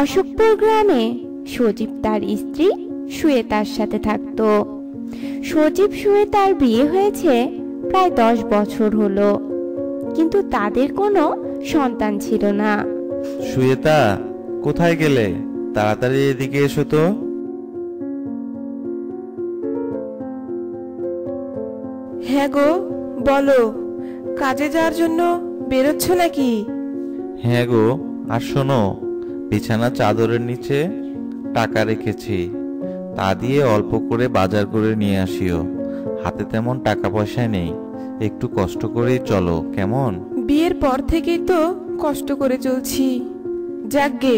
অশোকপুর গ্রামে সজীব তার স্ত্রী শ্বেতার সাথে থাকত। সজীব শ্বেতার বিয়ে হয়েছে প্রায় 10 বছর হলো, কিন্তু তাদের কোনো সন্তান ছিল না। শ্বেতা, কোথায় গেলে? তাড়াতাড়ি এদিকে এসো তো। হ্যাঁ গো, বলো, কাজে যাওয়ার জন্য বেরোচ্ছ নাকি? হ্যাঁ গো, আর শোনো, বিছানা চাদরের নিচে টাকা রেখেছি, তা দিয়ে অল্প করে বাজার করে নিয়ে আসিও। হাতে তেমন টাকা পয়সা নেই, একটু কষ্ট করেই চলো, কেমন? বিয়ের পর থেকেই তো কষ্ট করে চলছি। যাকগে,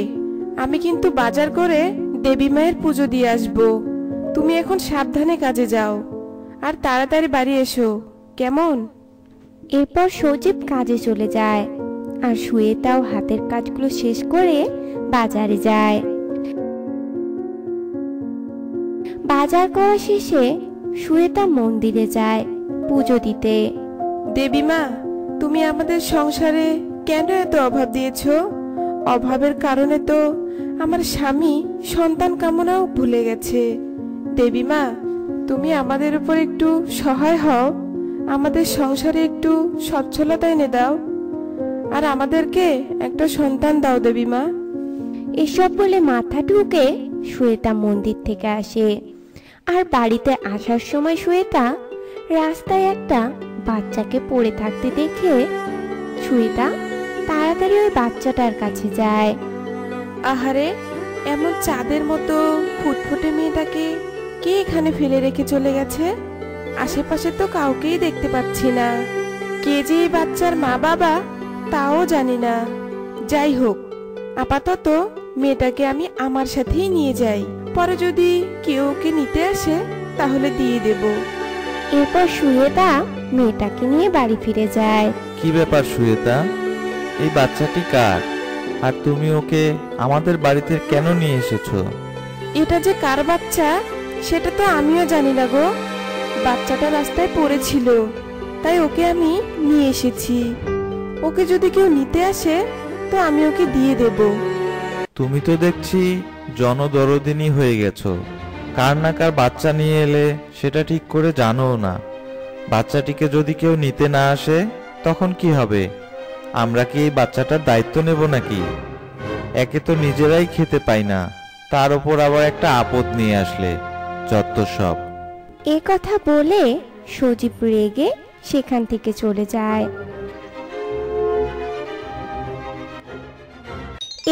আমি কিন্তু বাজার করে দেবী মায়ের পুজো দিয়ে আসবো। তুমি এখন সাবধানে কাজে যাও, আর তাড়াতাড়ি বাড়ি এসো, কেমন? এরপর সজীব কাজে চলে যায়, আর শ্বেতাও হাতের কাজগুলো শেষ করে বাজারে যায়। বাজার করা শেষে শ্বেতা মন্দিরে যায় পুজো দিতে। দেবী মা, তুমি আমাদের সংসারে কেন এত অভাব দিয়েছ? অভাবের কারণে তো আমার স্বামী সন্তান কামনাও ভুলে গেছে। দেবী মা, তুমি আমাদের উপর একটু সহায় হও, আমাদের সংসারে একটু সচ্ছলতা এনে দাও, আর আমাদেরকে একটা সন্তান দাও দেবী মা। এসব বলে মাথা ঢুকে শ্বেতা মন্দির থেকে আসে। আর বাড়িতে আসার সময় শ্বেতা রাস্তায় একটা বাচ্চাকে পড়ে থাকতে দেখে শ্বেতা তাড়াতাড়ি ওই বাচ্চাটার কাছে যায়। আহারে, এমন চাঁদের মতো ফুটফুটে মেয়েটাকে কে এখানে ফেলে রেখে চলে গেছে? আশেপাশে তো কাউকেই দেখতে পাচ্ছি না। কে যে এই বাচ্চার মা বাবা তাও জানি না। যাই হোক, আপাতত মেয়েটাকে আমি আমার সাথেই নিয়ে যাই, পরে যদি কেউ ওকে নিতে আসে তাহলে দিয়ে দেব। এরপর শ্বেতা মেয়েটাকে নিয়ে বাড়ি ফিরে যায়। কি ব্যাপার শ্বেতা, এই বাচ্চাটি কার? আর তুমি ওকে আমাদের বাড়িতে কেন নিয়ে এসেছো? এটা যে কার বাচ্চা সেটা তো আমিও জানি না গো। বাচ্চাটা রাস্তায় পড়েছিল, তাই ওকে আমি নিয়ে এসেছি। ওকে যদি কেউ নিতে আসে তো আমি ওকে দিয়ে দেব। তুমি তো দেখছি জনদরদিনী হয়ে গেছো। কার না কার বাচ্চা নিয়ে এলে সেটা ঠিক করে জানো না। বাচ্চাটিকে যদি কেউ নিতে না আসে তখন কি হবে? আমরা কি এই বাচ্চাটার দায়িত্ব নেব নাকি? একে তো নিজেরাই খেতে পাই না, তার উপর আবার একটা আপদ নিয়ে আসলে। যত সব এ কথা বলে সজীব রেগে সেখান থেকে চলে যায়।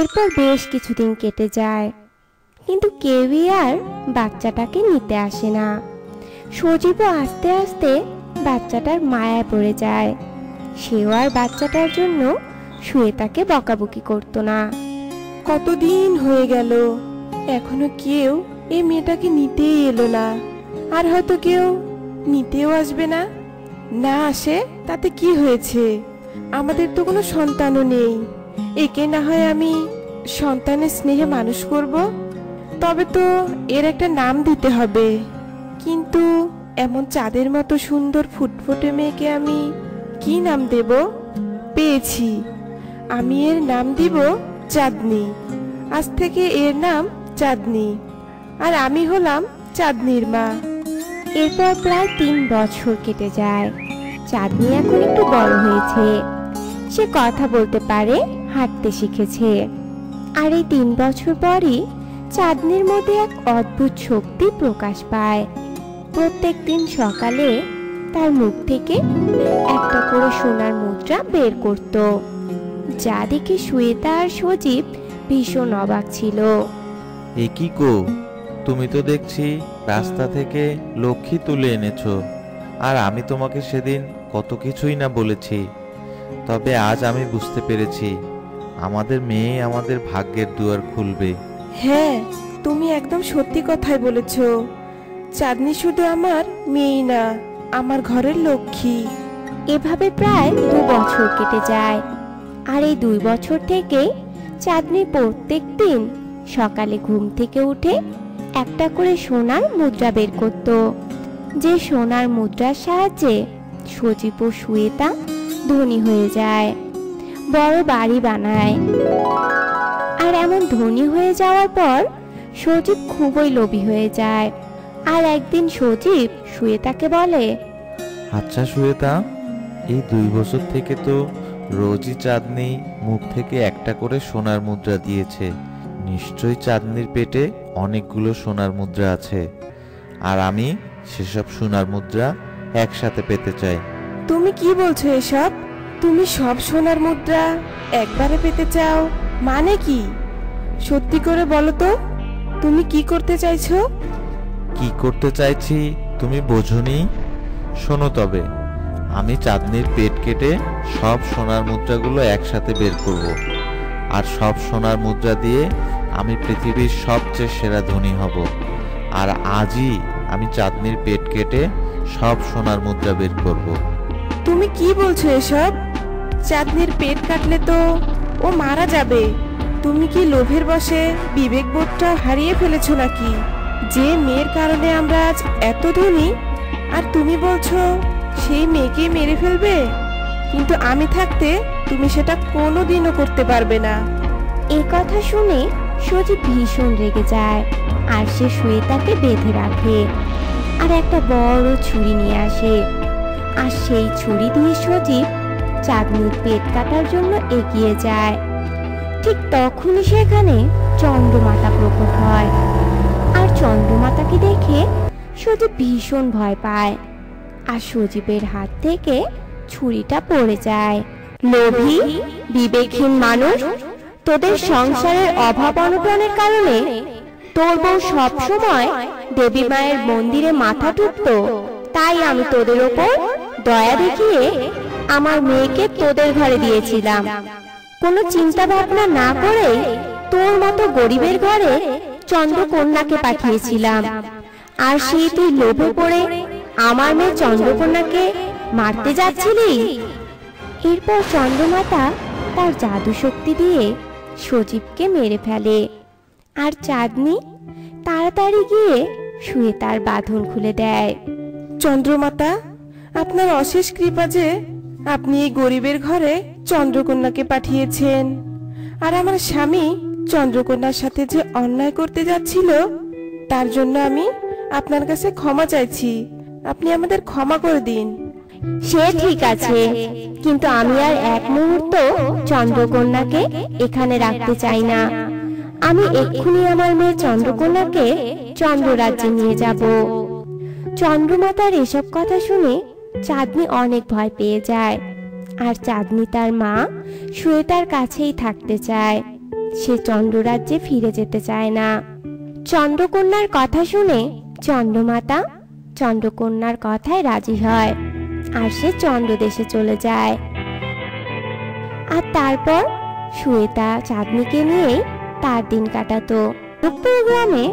এরপর বেশ কিছুদিন কেটে যায়, কিন্তু কেউই আর বাচ্চাটাকে নিতে আসে না। সজীবও আস্তে আস্তে বাচ্চাটার মায়ায় পড়ে যায়। সেও আর বাচ্চাটার জন্য শ্বেতাকে বকাবকি করত না। কতদিন হয়ে গেল, এখনো কেউ এই মেয়েটাকে নিতেই এলো না, আর হয়তো কেউ নিতেও আসবে না। না আসে তাতে কি হয়েছে? আমাদের তো কোনো সন্তানও নেই, একে না হয় আমি সন্তানের স্নেহে মানুষ করব। তবে তো এর একটা নাম দিতে হবে। কিন্তু এমন চাঁদের মতো সুন্দর ফুটফুটে মেয়েকে আমি কি নাম দেব? পেয়েছি, আমি এর নাম দিব চাঁদনি। আজ থেকে এর নাম চাঁদনি, আর আমি হলাম চাঁদনির মা। এরপর প্রায় 3 বছর কেটে যায়। চাঁদনি এখন একটু বড় হয়েছে, সে কথা বলতে পারে, হাঁটতে শিখেছে। আর এই 3 বছর পরই চাঁদনির মধ্যে এক অদ্ভুত শক্তি প্রকাশ পায়। প্রত্যেক দিন সকালে তার মুখ থেকে একটা করে সোনার মুদ্রা বের করত, যা দেখে শ্বেতা আর সজীব ভীষণ অবাক ছিল। এ কি গো, তুমি তো দেখছি রাস্তা থেকে লক্ষ্মী তুলে এনেছো, আর আমি তোমাকে সেদিন কত কিছুই না বলেছি। তবে আজ আমি বুঝতে পেরেছি, আমাদের মেয়ে আমাদের ভাগ্যের দুয়ার খুলবে। হ্যাঁ, তুমি একদম সত্যি কথাই বলেছো। চাঁদনি শুধু আমার মেয়ে না, আমার ঘরের লক্ষ্মী। এভাবে প্রায় 2 বছর কেটে যায়। আর এই 2 বছর থেকে চাঁদনি প্রত্যেক দিন সকালে ঘুম থেকে উঠে একটা করে সোনার মুদ্রা বের করত, যে সোনার মুদ্রার সাহায্যে সজীব ও শ্বেতা ধনী হয়ে যায়, বড় বাড়ি বানায়, আর আর এমন ধনী হয়ে যাওয়ার পর সজীব খুবই লোভী হয়ে যায়। আর একদিন সজীব সুয়েতাকে বলে, আচ্ছা সুয়েতা, এই 2 বছর থেকে তো রোজই চাঁদনি মুখ থেকে একটা করে সোনার মুদ্রা দিয়েছে। নিশ্চয়ই চাঁদনির পেটে অনেকগুলো সোনার মুদ্রা আছে, আর আমি সেসব সোনার মুদ্রা একসাথে পেতে চাই। তুমি কি বলছো এসব? তুমি সব সোনার মুদ্রা একবারে পেতে চাও? মানে কি? সত্যি করে বলো তো, তুমি কি করতে চাইছো? কি করতে চাইছি তুমি বোঝনি? শোনো তবে, আমি চাঁদনির পেট কেটে সব সোনার মুদ্রাগুলো একসাথে বের করব, আর সব সোনার মুদ্রা দিয়ে আমি পৃথিবীর সবচেয়ে সেরা ধনী হব। আর আজই আমি চাঁদনির পেট কেটে সব সোনার মুদ্রা বের করব। তুমি কি বলছো এসব? চাঁদনির পেট কাটলে তো ও মারা যাবে। তুমি কি লোভের বশে বিবেকবোধটা হারিয়ে ফেলেছো নাকি? যে মেয়ের কারণে আমরা আজ এত ধনী, আর তুমি বলছো সেই মেয়েকে মেরে ফেলবে? কিন্তু আমি থাকতে তুমি সেটা কোনোদিনও করতে পারবে না। এই কথা শুনে সজীব ভীষণ রেগে যায়, আর সে সুয়েতাকে বেঁধে রাখে আর একটা বড় ছুরি নিয়ে আসে। আর সেই ছুরি দিয়ে সজীব চাঁদনির পেট কাটার জন্য এগিয়ে যায়। ঠিক তখনই সেখানে চন্দ্রমাতা প্রকট হয়, আর চন্দ্রমাতাকে দেখে সজীব ভীষণ ভয় পায়, আর সজীবের হাত থেকে ছুরিটা পড়ে যায়। লোভী বিবেকহীন মানুষ, তোদের সংসারের অভাব অনটনের কারণে তোর বউ সব সময় দেবী মায়ের মন্দিরে মাথা টুকতো। তাই আমি তোদের ওপর দয়া দেখিয়ে আমার মেয়েকে তোদের ঘরে দিয়েছিলাম। কোনো চিন্তা ভাবনা না করে তোর মতো গরিবের ঘরে চন্দ্রকন্যাকে পাঠিয়েছিলাম, আর সেই তুই লোভে পড়ে আমার মেয়ে চন্দ্রকন্যাকে মারতে যাচ্ছিলি। এরপর চন্দ্রমাতা তার জাদু শক্তি দিয়ে সজীবকে মেরে ফেলে, আর চাঁদনি তাড়াতাড়ি গিয়ে শুয়ে তার বাঁধন খুলে দেয়। চন্দ্রমাতা, আপনার অশেষ কৃপা যে আপনি এই গরিবের ঘরে চন্দ্রকন্যাকে পাঠিয়েছেন। আর আমার স্বামী চন্দ্রকন্যার সাথে যে অন্যায় করতে যাচ্ছিল, তার জন্য আমি আপনার কাছে ক্ষমা চাইছি। আপনি আমাদের ক্ষমা করে দিন। সে ঠিক আছে, কিন্তু আমি আর এক মুহূর্ত চন্দ্রকন্যাকে এখানে রাখতে চাই না। আমি এক্ষুনি আমার মেয়ে চন্দ্রকন্যাকে চন্দ্ররাজ্যে নিয়ে যাব। চন্দ্রমাতার এসব কথা শুনে চাঁদনি অনেক ভয় পেয়ে যায়, আর চাঁদনি তার মা সুয়েতার কাছেই থাকতে চায়। সে চন্দ্ররাজ্যে ফিরে যেতে চায় না। চন্দ্রকন্যার কথা শুনে চন্দ্রমাতা চন্দ্রকন্যার কথায় রাজি হয়, আর সে চন্দ্রদেশে চলে যায়। আর তারপর সুয়েতা চাঁদনিকে নিয়ে তার দিন কাটাতো। গ্রামে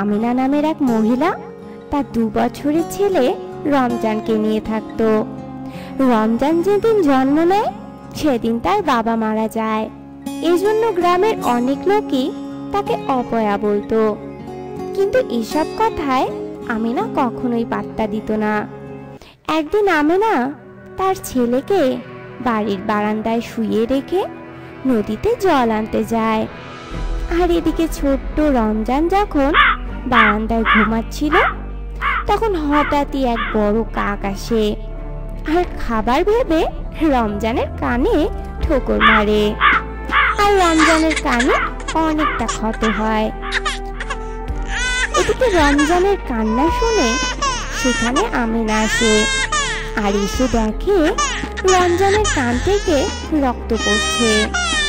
আমিনা নামের এক মহিলা তার 2 বছরের ছেলে রমজানকে নিয়ে থাকতো। রমজান যেদিন জন্ম নেয় সেদিন তার বাবা মারা যায়। এই জন্য গ্রামের অনেক লোকই তাকে অপয়া বলতো, কিন্তু এসব কথায় আমিনা কখনোই পাত্তা দিত না। একদিন আমিনা তার ছেলেকে বাড়ির বারান্দায় শুয়ে রেখে নদীতে জল আনতে যায়। আর এদিকে ছোট্ট রমজান যখন বারান্দায় ঘুমাচ্ছিল, তখন হঠাৎই এক বড় কাক আসে, আর খাবার ভেবে রমজানের কানে ঠোকর মারে, আর রমজানের কানে অনেকটা ক্ষত হয়। এদিকে রমজানের কান্না শুনে সেখানে আমিনা আসে, আর এসে দেখে রমজানের কান থেকে রক্ত পড়ছে।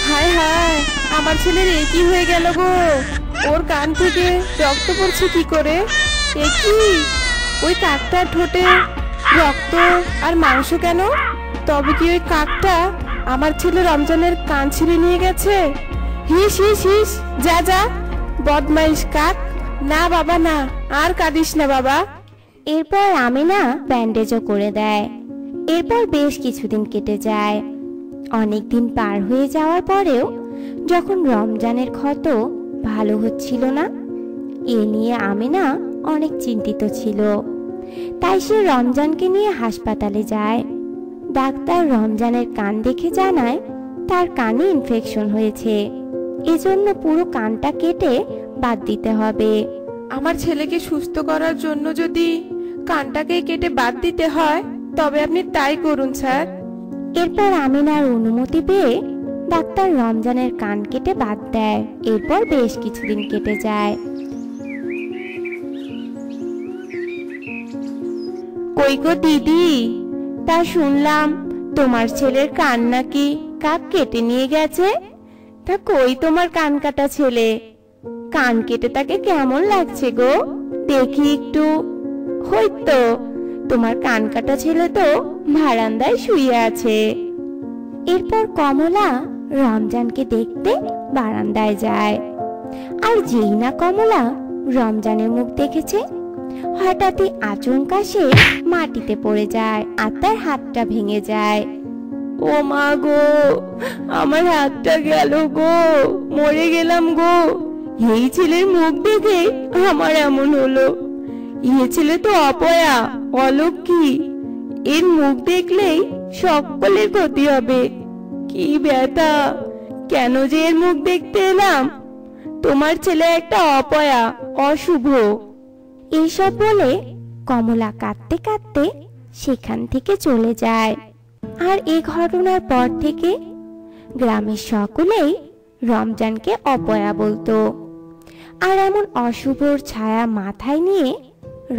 হায় হায়, আমার ছেলের এ কি হয়ে গেল গো? ওর কান থেকে রক্ত পড়ছে কি করে? এ কি, ওই কাকটার ঠোঁটে রক্ত আর মাংস কেন? তবে কি ওই কাকটা আমার ছেলে রমজানের কান ছিঁড়ে নিয়ে গেছে? হিস হিস হিস, যা যা, বদমাইশ কাক। না বাবা না, আর কাঁদিস না বাবা। এরপর আমিনা ব্যান্ডেজও করে দেয়। এরপর বেশ কিছুদিন কেটে যায়। অনেকদিন পার হয়ে যাওয়ার পরেও যখন রমজানের ক্ষত ভালো হচ্ছিল না, এ নিয়ে আমিনা অনেক চিন্তিত ছিল। তাই সে রমজানকে নিয়ে হাসপাতালে যায়। ডাক্তার রমজানের কান দেখে জানায় তার কানে ইনফেকশন হয়েছে। এজন্য পুরো কানটা কেটে বাদ দিতে হবে। আমার ছেলেকে সুস্থ করার জন্য যদি কানটাকে কেটে বাদ দিতে হয় তবে আপনি তাই করুন স্যার। এরপর আমিনার অনুমতি পেয়ে ডাক্তার রমজানের কান কেটে বাদ দেয়। এরপর বেশ কিছুদিন কেটে যায়। কই গো দিদি, তা শুনলাম তোমার ছেলের কান নাকি কাক কেটে নিয়ে গেছে। তা কই তোমার কান কাটা ছেলে? কান কেটে তাকে কেমন লাগছে গো, দেখি একটু। হয়তো তোমার কান কাটা ছেলে তো বারান্দায় শুয়ে আছে। এরপর কমলা রমজানকে দেখতে বারান্দায় যায়। আর যেই না কমলা রমজানের মুখ দেখেছে, হঠাৎই আচমকা সে মাটিতে পড়ে যায় আর তার হাতটা ভেঙে যায়। ও মা গো, আমার হাতটা গেল গো, মরে গেলাম গো। এই ছেলের মুখ দেখে আমার এমন হলো। এই ছেলে তো অপয়া অলক্ষী, এর মুখ দেখলেই সকলের ক্ষতি হবে। কি ব্যথা, কেন যে এর মুখ দেখতে এলাম। তোমার ছেলে একটা অপয়া অশুভ। এইসব বলে কমলা কাঁদতে কাঁদতে সেখান থেকে চলে যায়। আর এই ঘটনার পর থেকে গ্রামের সকলেই রমজানকে অপয়া বলতো। আর এমন অশুভর ছায়া মাথায় নিয়ে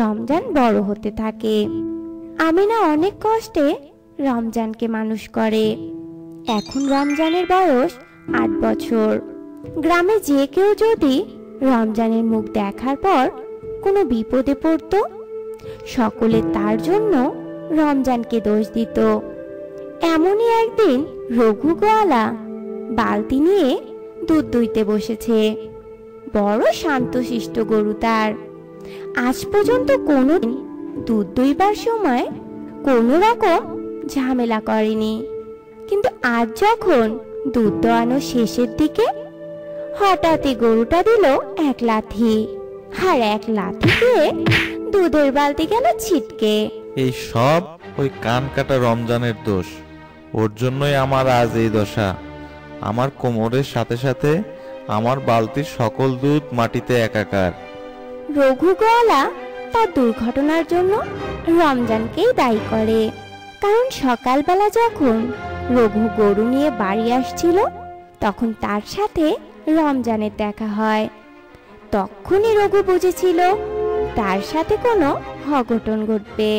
রমজান বড় হতে থাকে। আমিনা অনেক কষ্টে রমজানকে মানুষ করে। এখন রমজানের বয়স 8 বছর। গ্রামে যে কেউ যদি রমজানের মুখ দেখার পর কোনো বিপদে পড়তো, সকলে তার জন্য রমজানকে দোষ দিত। এমনই একদিন রঘু গোয়ালা বালতি নিয়ে দুধ দুইতে বসেছে। বড় শান্তশিষ্ট গরু তার। আজ পর্যন্ত কোনো দুধ দুইবার সময় কোনো রকম ঝামেলা করেনি। কিন্তু আজ যখন দুধ দোয়ানো শেষের দিকে, হঠাৎই গরুটা দিল এক লাথি। আর এক লাথি দিয়ে দুধের বালতি গেল ছিটকে। এই সব ওই কানকাটা রমজানের দোষ। ওর জন্যই আমার আজ এই দশা। আমার কোমরের সাথে সাথে আমার বালতির সকল দুধ মাটিতে একাকার। রঘু গোয়ালা তার দুর্ঘটনার জন্য রমজানকেই দায়ী করে। কারণ সকালবেলা যখন রঘু গরু নিয়ে বাড়ি আসছিল, তখন তার সাথে রমজানের দেখা হয়। তখনই রঘু বুঝেছিল তার সাথে কোনো অঘটন ঘটবে।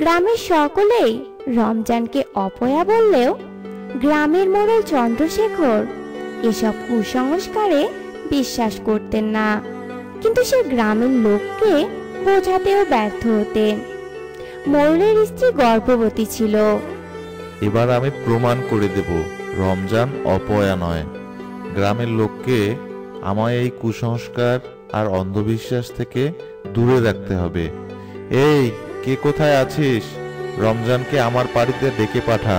গ্রামের সকলেই রমজানকে অপয়া বললেও গ্রামের মোড়ল চন্দ্রশেখর এসব কুসংস্কারে বিশ্বাস করতেন না। কিন্তু সে গ্রামের লোককে বোঝাতেও ব্যর্থ হতেন। মোড়লের স্ত্রী গর্ভবতী ছিল। এবার আমি প্রমাণ করে দেব রমজান অপয়া নয়। গ্রামের লোককে আমায় এই কুসংস্কার আর অন্ধবিশ্বাস থেকে দূরে রাখতে হবে। এই কে কোথায় আছিস? রমজানকে আমার বাড়িতে ডেকে পাঠা।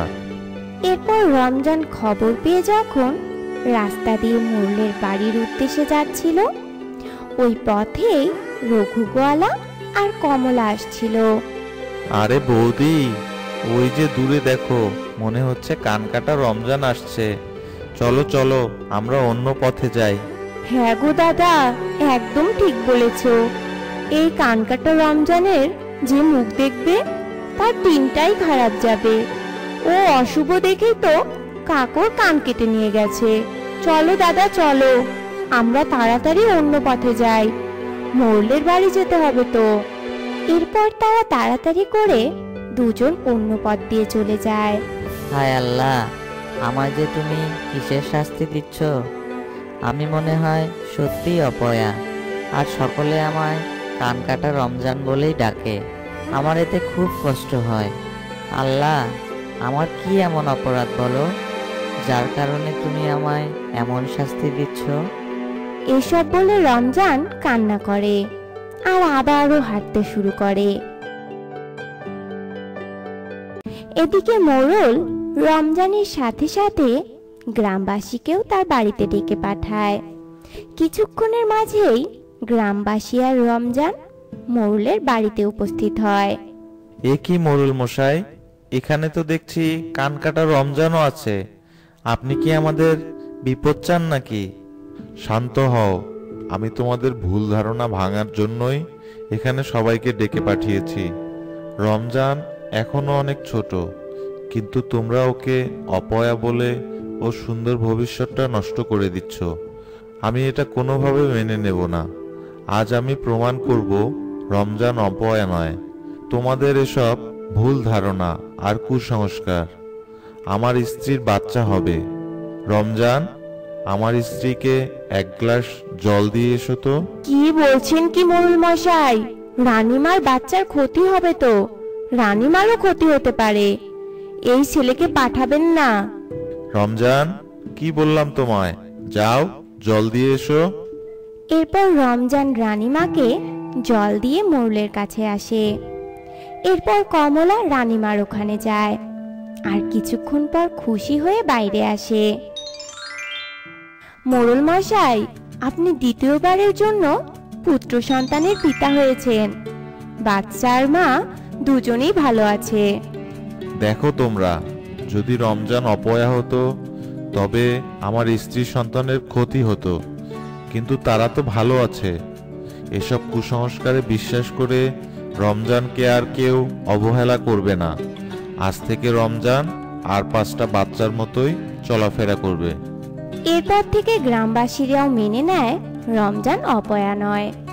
এরপর রমজান খবর পেয়ে যখন রাস্তা দিয়ে মোড়লের বাড়ির উদ্দেশ্যে যাচ্ছিল, ওই পথেই রঘু গোয়ালা আর কমলা আসছিল। আরে বৌদি, ওই যে দূরে দেখো, মনে হচ্ছে কানকাটা রমজান আসছে। চলো চলো, আমরা অন্য পথে যাই। হ্যাঁ গো দাদা, একদম ঠিক বলেছ। এই কানকাটা রমজানের যে মুখ দেখবে তার দিনটাই খারাপ যাবে। ও অশুভ দেখেই তো কাকর কান কেটে নিয়ে গেছে। চলো দাদা চলো, আমরা তাড়াতাড়ি অন্য পথে যাই। মোড়লের বাড়ি যেতে হবে তো। এরপর তারা তাড়াতাড়ি করে দুজন অন্য পথ দিয়ে চলে যায়। হায় আল্লাহ, আমায় যে তুমি কিসের শাস্তি দিচ্ছ? আমি মনে হয় সত্যি অপয়া, আর সকলে আমায় কানকাটা রমজান বলেই ডাকে। আমার এতে খুব কষ্ট হয়। আল্লাহ, আমার কি এমন অপরাধ বলো, যার কারণে তুমি আমায় এমন শাস্তি দিচ্ছ? এসব বলে রমজান কান্না করে আর আবারও হাঁটতে শুরু করে। এদিকে মোড়ল রমজানের সাথে সাথে গ্রামবাসীকেও তার বাড়িতে ডেকে পাঠায়। কিছুক্ষণের মাঝেই গ্রামবাসী আর রমজান মোড়লের বাড়িতে উপস্থিত হয়। এ কি মোড়ল মশাই, এখানে তো দেখছি কানকাটা রমজানও আছে। আপনি কি আমাদের বিপদ চান নাকি? शांत हओ, आमी तोमादेर भूल धारणा भांगार जोन्नोई एखाने सबाईके डेके पाठियेछि। रमजान एखोनो अनेक छोटो, किन्तु तोमरा ओके अपया बोले ओ सुंदर भविष्यटा नष्ट करे दिच्छो। आमी एटा कोनोभावे मेने नेब ना। आज आमी प्रमाण करब रमजान अपया नय। तोमादेर एसब भूल धारणा आर कुसंस्कार। आमार स्त्रीर बाच्चा होबे। रमजान आमार स्त्रीके एक ग्लास जल दिए एसो तो। कि बोलछेन कि मोल मशाई? रानीमार बाच्चार क्षति होबे तो। रानीमारो क्षति होते पारे। एई छेलेके पाठाबेन ना। रमजान कि बोल्लाम तोमाय? जाओ जल दिए एसो। एरपर रमजान रानीमाके जल दिए मोरलेर काछे आसे। एरपर कमला रानीमार ओखाने जाय आर किछुक्षण पर खुशी हये बाइरे आसे। मोरल मशाई, आपनि द्वितीयबारेर जोन्नो पुत्र सन्तानेर पिता हयेछेन। बाच्चार मा दुजोनेई भालो आछे। देखो तोमरा, यदि रमजान अपया हतो तबे आमार स्त्री सन्तानेर क्षति हतो, किन्तु तारा तो भालो आछे। एसब कुसंस्कारे विश्वास करे रमजानके आर केउ अवहेला करबे ना। आज थेके रमजान आर पाँचटा बाच्चार मतोई चलाफेरा करबे। एरपर थेके ग्रामबासीराও মেনে নেয় রমজান অপয়া নয়।